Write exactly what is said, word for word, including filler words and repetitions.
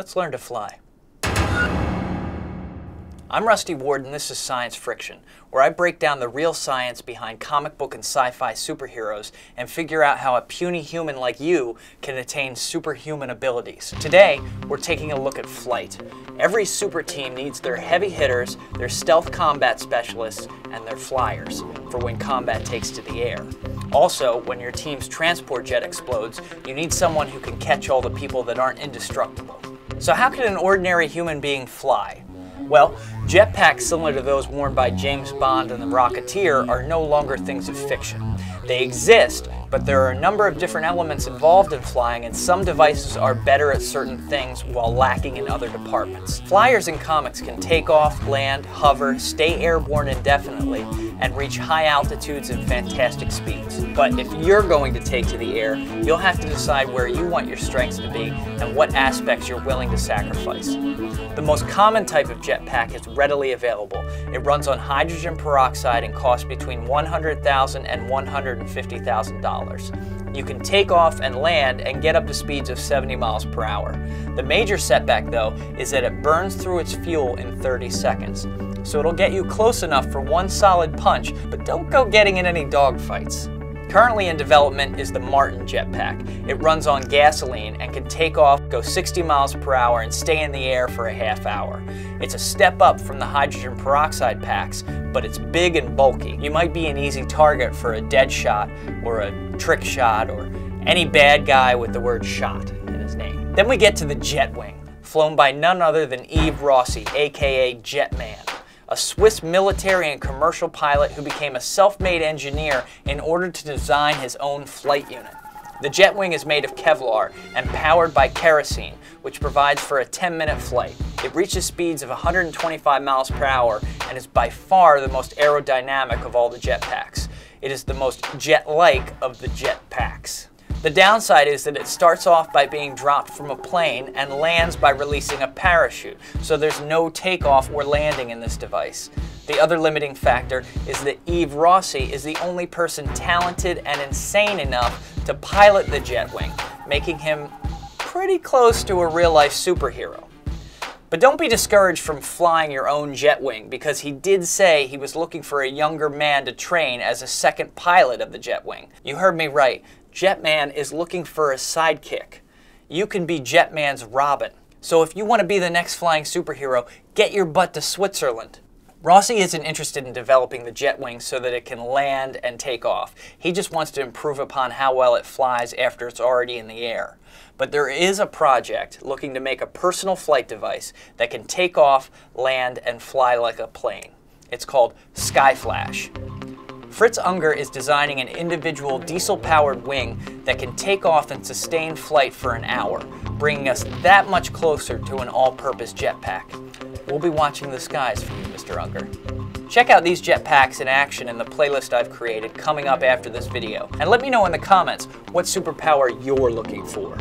Let's learn to fly. I'm Rusty Ward and this is Science Friction, where I break down the real science behind comic book and sci-fi superheroes and figure out how a puny human like you can attain superhuman abilities. Today, we're taking a look at flight. Every super team needs their heavy hitters, their stealth combat specialists, and their flyers for when combat takes to the air. Also, when your team's transport jet explodes, you need someone who can catch all the people that aren't indestructible. So how can an ordinary human being fly? Well, jetpacks similar to those worn by James Bond and the Rocketeer are no longer things of fiction. They exist, but there are a number of different elements involved in flying, and some devices are better at certain things while lacking in other departments. Flyers in comics can take off, land, hover, stay airborne indefinitely, and reach high altitudes and fantastic speeds. But if you're going to take to the air, you'll have to decide where you want your strengths to be and what aspects you're willing to sacrifice. The most common type of jetpack is readily available. It runs on hydrogen peroxide and costs between one hundred thousand dollars and one hundred fifty thousand dollars. You can take off and land and get up to speeds of seventy miles per hour. The major setback, though, is that it burns through its fuel in thirty seconds. So it'll get you close enough for one solid punch, but don't go getting in any dogfights. Currently in development is the Martin Jetpack. It runs on gasoline and can take off, go sixty miles per hour, and stay in the air for a half hour. It's a step up from the hydrogen peroxide packs, but it's big and bulky. You might be an easy target for a dead shot or a trick shot or any bad guy with the word shot in his name. Then we get to the Jetwing, flown by none other than Yves Rossy, aka Jetman, a Swiss military and commercial pilot who became a self-made engineer in order to design his own flight unit. The Jetwing is made of Kevlar and powered by kerosene, which provides for a ten minute flight. It reaches speeds of one hundred twenty-five miles per hour and is by far the most aerodynamic of all the jetpacks. It is the most jet-like of the jetpacks. The downside is that it starts off by being dropped from a plane and lands by releasing a parachute, so there's no takeoff or landing in this device. The other limiting factor is that Yves Rossy is the only person talented and insane enough to pilot the Jetwing, making him pretty close to a real-life superhero. But don't be discouraged from flying your own Jetwing, because he did say he was looking for a younger man to train as a second pilot of the Jetwing. You heard me right. Jetman is looking for a sidekick. You can be Jetman's Robin. So if you want to be the next flying superhero, get your butt to Switzerland. Rossy isn't interested in developing the Jetwing so that it can land and take off. He just wants to improve upon how well it flies after it's already in the air. But there is a project looking to make a personal flight device that can take off, land, and fly like a plane. It's called Skyflash. Fritz Unger is designing an individual diesel-powered wing that can take off and sustain flight for an hour, bringing us that much closer to an all-purpose jetpack. We'll be watching the skies for you, Mister Unger. Check out these jetpacks in action in the playlist I've created coming up after this video. And let me know in the comments what superpower you're looking for.